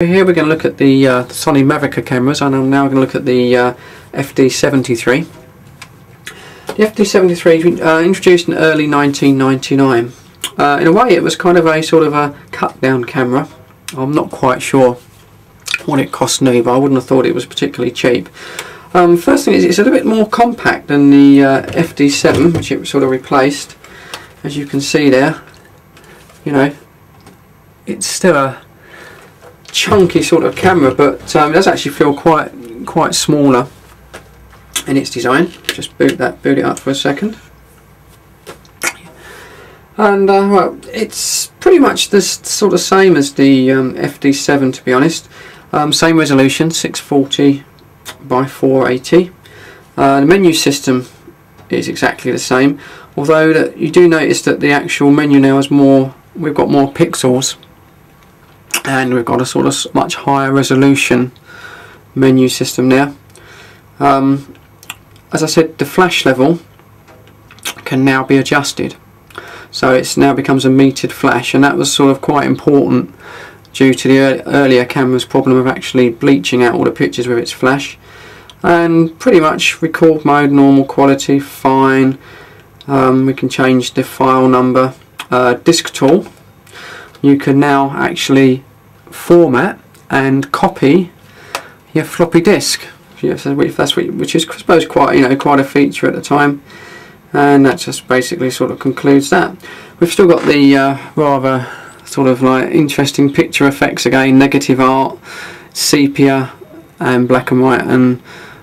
Here we're going to look at the Sony Mavica cameras, and I'm now going to look at the FD73. The FD73 introduced in early 1999. In a way it was kind of a sort of a cut-down camera. I'm not quite sure what it cost new, but I wouldn't have thought it was particularly cheap. First thing is it's a little bit more compact than the FD7, which it sort of replaced. As you can see there, you know, it's still a chunky sort of camera, but it does actually feel quite smaller in its design. Just boot it up for a second, and well, it's pretty much this sort of same as the FD7, to be honest. Same resolution, 640 by 480. The menu system is exactly the same, although you do notice that the actual menu now is more, we've got more pixels. And we've got a sort of much higher resolution menu system now. As I said, the flash level can now be adjusted, so it now becomes a metered flash, and that was sort of quite important due to the earlier camera's problem of actually bleaching out all the pictures with its flash. And pretty much record mode, normal quality, fine. We can change the file number. Disk tool, you can now actually format and copy your floppy disk, which is, I suppose, quite a feature at the time. And that just basically sort of concludes that. We've still got the rather sort of like interesting picture effects again, negative art, sepia, and black and white, and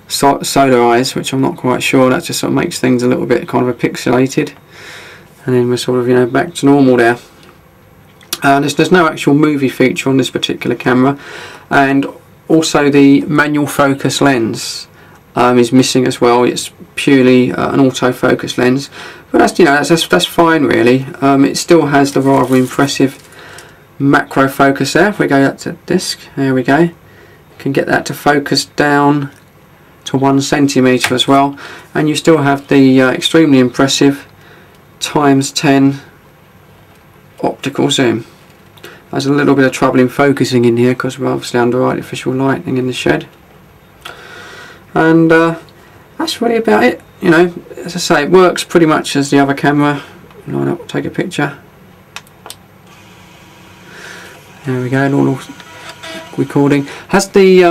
solar eyes, which I'm not quite sure. That just sort of makes things a little bit kind of pixelated. And then we're sort of, you know, back to normal there. There's no actual movie feature on this particular camera, and also the manual focus lens is missing as well. It's purely an autofocus lens, but that's, you know, that's fine really. It still has the rather impressive macro focus there. If we go up to disc, there we go. You can get that to focus down to 1 centimetre as well, and you still have the extremely impressive ×10. Optical zoom. There's a little bit of trouble in focusing in here because we're obviously under artificial lighting in the shed, and that's really about it. You know, as I say, it works pretty much as the other camera. Line up, take a picture. There we go. Normal recording. Has the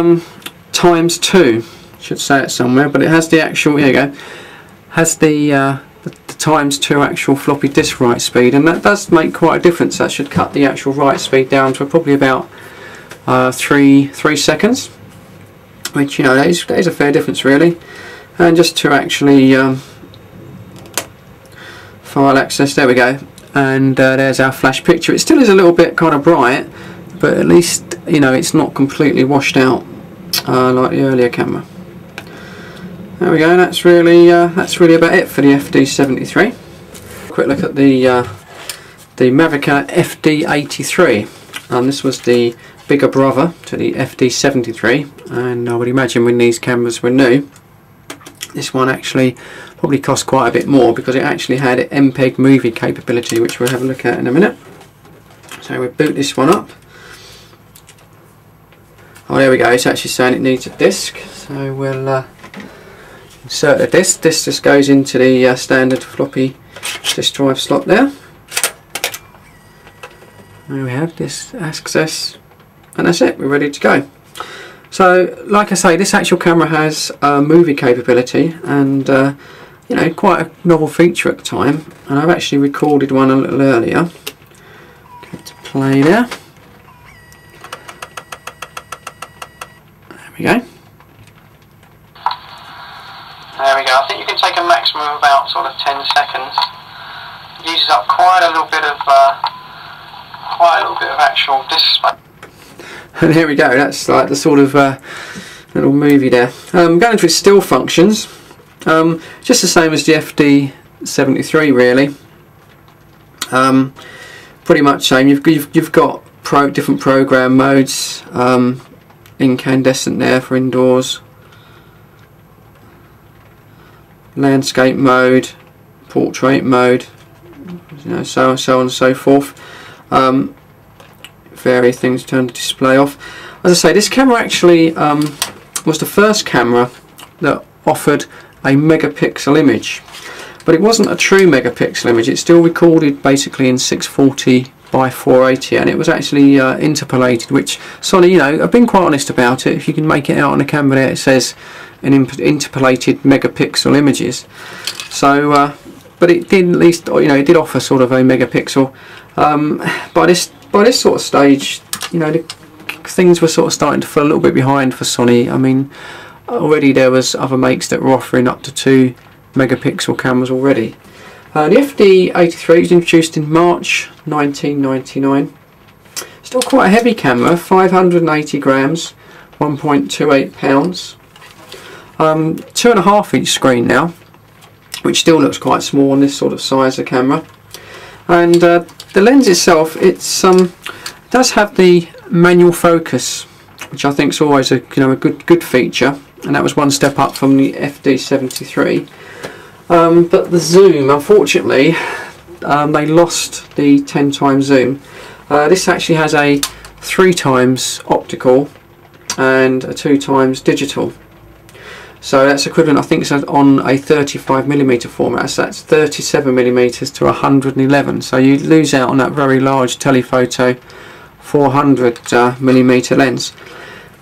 ×2. Should say it somewhere, but it has the actual. Here you go. Has the ×2 actual floppy disk write speed, and that does make quite a difference. That should cut the actual write speed down to probably about 3 seconds, which, you know, that is a fair difference really. And just to actually file access, there we go, and there's our flash picture. It still is a little bit kind of bright, but at least, you know, it's not completely washed out like the earlier camera. There we go. That's really about it for the FD73. Quick look at the Mavica FD83. This was the bigger brother to the FD73, and I would imagine when these cameras were new, this one actually probably cost quite a bit more because it actually had MPEG movie capability, which we'll have a look at in a minute. So we boot this one up. Oh, there we go. It's actually saying it needs a disc, so we'll. Insert a disc. This just goes into the standard floppy disk drive slot there. There we have this access, and that's it, we're ready to go. So like I say, this actual camera has movie capability, and you know, quite a novel feature at the time, and I've actually recorded one a little earlier. Go to play there. There we go. There we go. I think you can take a maximum of about sort of 10 seconds. It uses up quite a little bit of actual disk space. And there we go. That's like the sort of little movie there. Going to its still functions, just the same as the FD73 really. Pretty much same. You've got different program modes. Incandescent there for indoors. Landscape mode, portrait mode, you know, so on and so forth. Vary things, turn the display off. As I say, this camera actually was the first camera that offered a megapixel image, but it wasn't a true megapixel image. It still recorded basically in 640 by 480, and it was actually interpolated, which Sony, you know, I've been quite honest about it. If you can make it out on the camera there, it says an interpolated megapixel images. So but it did, at least, you know, it did offer sort of a megapixel. By this sort of stage, you know, the things were sort of starting to fall a little bit behind for Sony. I mean, already there was other makes that were offering up to 2 megapixel cameras already. The FD83 was introduced in March 1999. Still quite a heavy camera, 580 grams, 1.28 pounds. 2.5-inch screen now, which still looks quite small on this sort of size of camera. And the lens itself, it's does have the manual focus, which I think is always a, you know, a good feature, and that was one step up from the FD73. But the zoom, unfortunately, they lost the 10x zoom. This actually has a 3x optical and a 2x digital. So that's equivalent, I think it's on a 35mm format, so that's 37mm to 111. So you lose out on that very large telephoto 400mm lens.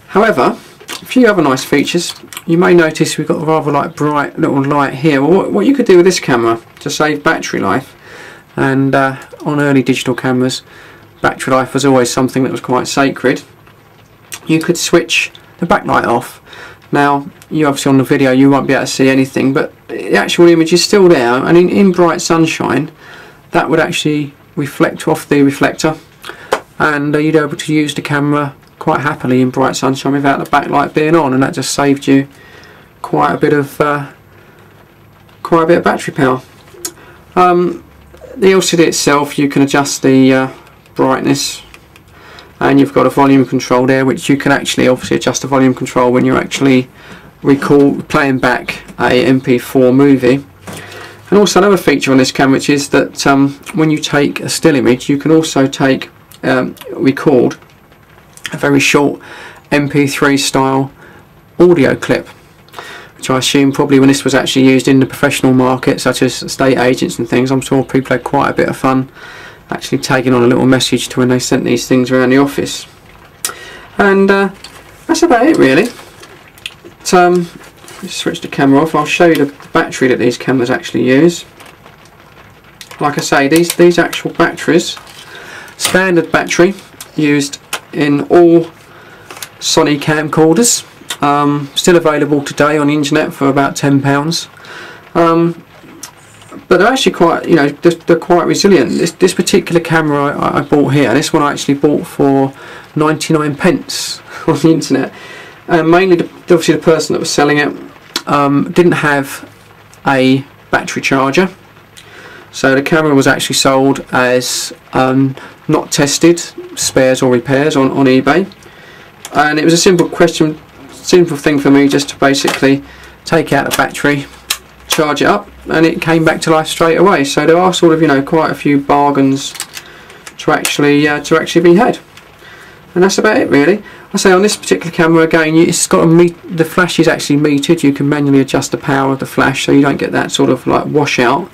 However, a few other nice features. You may notice we've got a rather like bright little light here. Well, what you could do with this camera to save battery life, and on early digital cameras, battery life was always something that was quite sacred. You could switch the backlight off. Now, you obviously on the video you won't be able to see anything, but the actual image is still there, and in bright sunshine that would actually reflect off the reflector, and you'd be able to use the camera quite happily in bright sunshine without the backlight being on, and that just saved you quite a bit of battery power. The LCD itself, you can adjust the brightness, and you've got a volume control there, which you can actually obviously adjust the volume control when you're actually playing back a MP4 movie. And also another feature on this camera, which is that when you take a still image, you can also take record a very short MP3 style audio clip, which I assume probably when this was actually used in the professional market, such as estate agents and things, I'm sure people had quite a bit of fun actually taking on a little message to when they sent these things around the office. And that's about it really. But, switch the camera off. I'll show you the battery that these cameras actually use. Like I say, these actual batteries, standard battery used in all Sony camcorders, still available today on the internet for about £10. But they're actually quite, you know, they're quite resilient. This particular camera I bought here, this one I actually bought for 99p on the internet. And mainly, obviously, the person that was selling it didn't have a battery charger, so the camera was actually sold as not tested, spares or repairs on eBay. And it was a simple thing for me just to basically take out a battery, charge it up, and it came back to life straight away. So there are sort of, you know, quite a few bargains to actually be had. And that's about it really. I say on this particular camera again, it's got the flash is actually metered. You can manually adjust the power of the flash, so you don't get that sort of like washout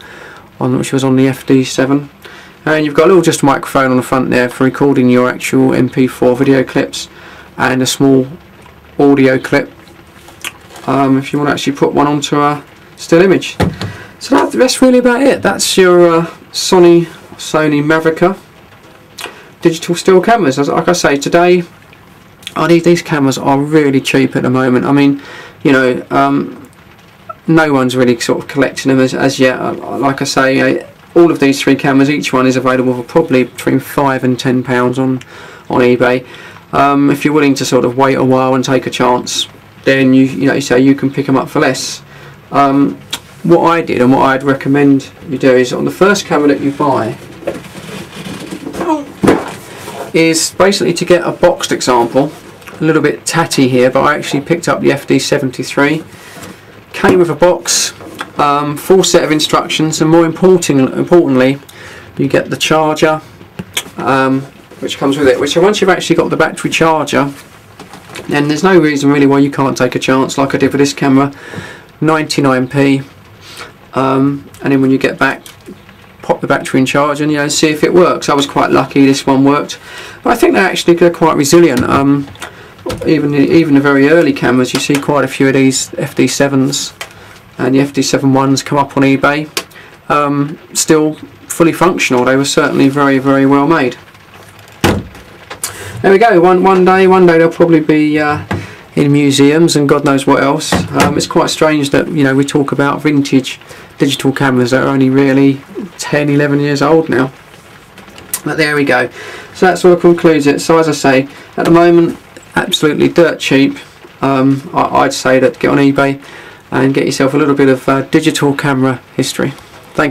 on which was on the FD7. And you've got a little just microphone on the front there for recording your actual MP4 video clips, and a small audio clip if you want to actually put one onto a still image. So that's really about it. That's your Sony Mavica digital still cameras. Like I say, today these cameras are really cheap at the moment. I mean, you know, no one's really sort of collecting them as yet. Like I say, all of these three cameras, each one is available for probably between £5 and £10 on eBay. If you're willing to sort of wait a while and take a chance, then you can pick them up for less. What I did and what I'd recommend you do is on the first camera that you buy is basically to get a boxed example. A little bit tatty here, but I actually picked up the FD73. Came with a box, full set of instructions, and more importantly, you get the charger which comes with it. Which once you've actually got the battery charger, and there's no reason really why you can't take a chance like I did with this camera. 99p, and then when you get back, pop the battery in charge and, you know, see if it works. I was quite lucky this one worked, but I think they're actually quite resilient. Even the very early cameras, you see quite a few of these FD7s and the FD71s come up on eBay, still fully functional. They were certainly very, very well made. There we go. One day they'll probably be in museums and God knows what else. It's quite strange that, you know, we talk about vintage digital cameras that are only really 10, 11 years old now. But there we go. So that sort of concludes it. So as I say, at the moment, absolutely dirt cheap. I'd say that get on eBay and get yourself a little bit of digital camera history.